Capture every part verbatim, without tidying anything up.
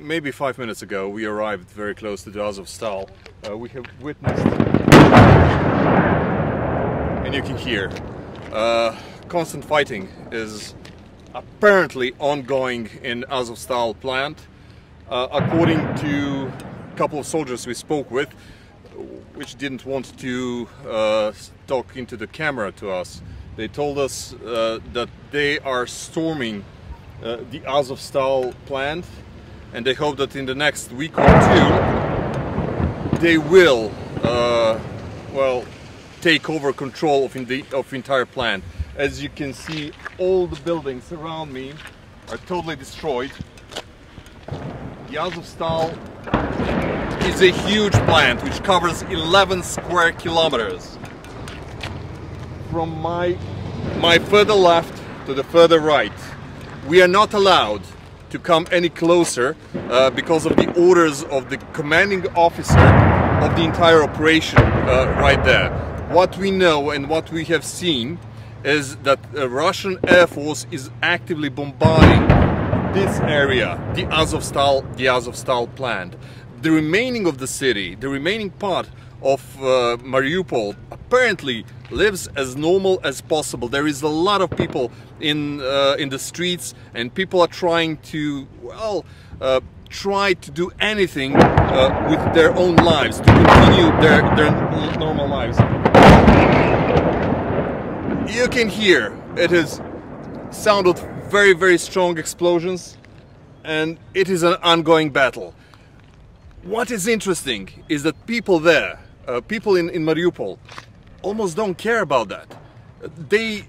maybe five minutes ago we arrived very close to the Azovstal. Uh, we have witnessed, and you can hear, uh, constant fighting is apparently ongoing in Azovstal plant. Uh, according to a couple of soldiers we spoke with, which didn't want to uh, talk into the camera to us, they told us uh, that they are storming uh, the Azovstal plant, and they hope that in the next week or two they will, uh, well, take over control of, in the, of the entire plant. As you can see, all the buildings around me are totally destroyed. The Azovstal is a huge plant which covers eleven square kilometers. From my, my further left to the further right, we are not allowed to come any closer uh, because of the orders of the commanding officer of the entire operation uh, right there. What we know and what we have seen is that the Russian Air Force is actively bombarding this area, the Azovstal, the Azovstal plant. The remaining of the city, the remaining part of uh, Mariupol, apparently lives as normal as possible. There is a lot of people in uh, in the streets, and people are trying to, well, uh, try to do anything uh, with their own lives, to continue their, their normal lives. You can hear, it has sounded very, very strong explosions, and it is an ongoing battle. What is interesting is that people there, uh, people in, in Mariupol, almost don't care about that. They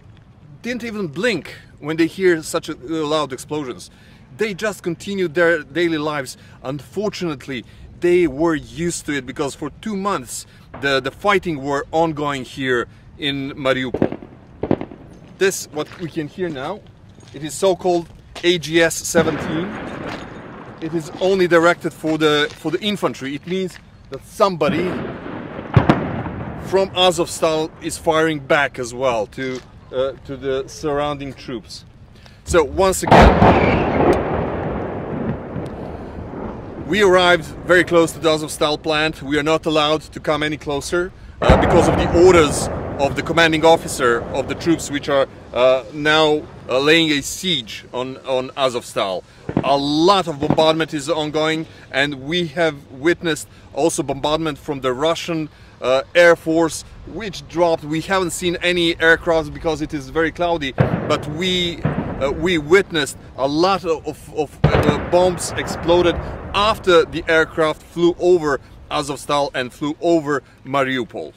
didn't even blink when they hear such a, loud explosions. They just continued their daily lives. Unfortunately, they were used to it, because for two months the, the fighting were ongoing here in Mariupol. This, what we can hear now, it is so-called A G S seventeen. It is only directed for the, for the infantry. It means that somebody from Azovstal is firing back as well to, uh, to the surrounding troops. So once again, we arrived very close to the Azovstal plant. We are not allowed to come any closer uh, because of the orders of the commanding officer of the troops which are uh, now uh, laying a siege on, on Azovstal. A lot of bombardment is ongoing, and we have witnessed also bombardment from the Russian Uh, Air Force, which dropped. We haven't seen any aircraft because it is very cloudy, but we uh, we witnessed a lot of, of uh, bombs exploded after the aircraft flew over Azovstal and flew over Mariupol.